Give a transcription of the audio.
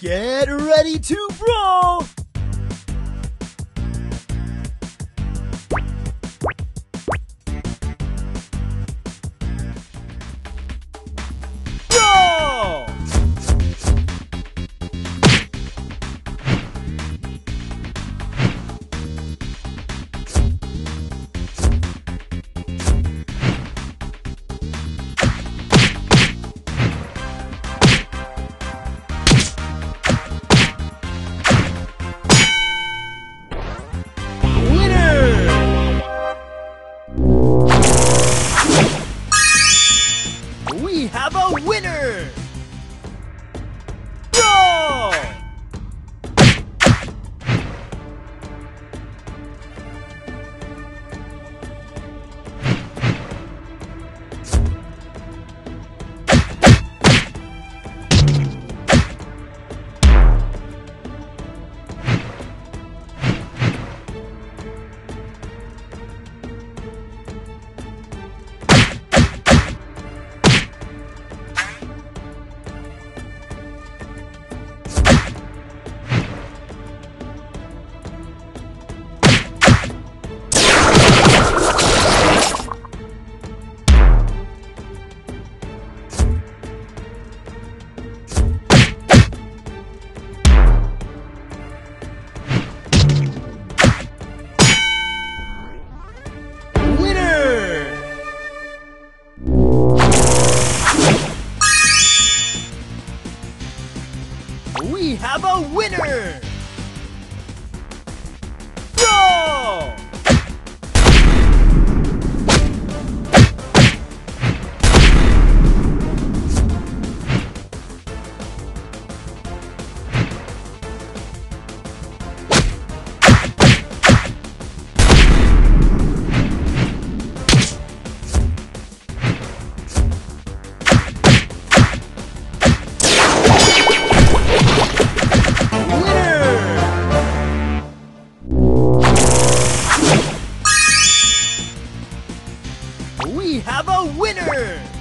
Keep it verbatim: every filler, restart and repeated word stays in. Get ready to brawl! We have a winner! Go! We have a winner!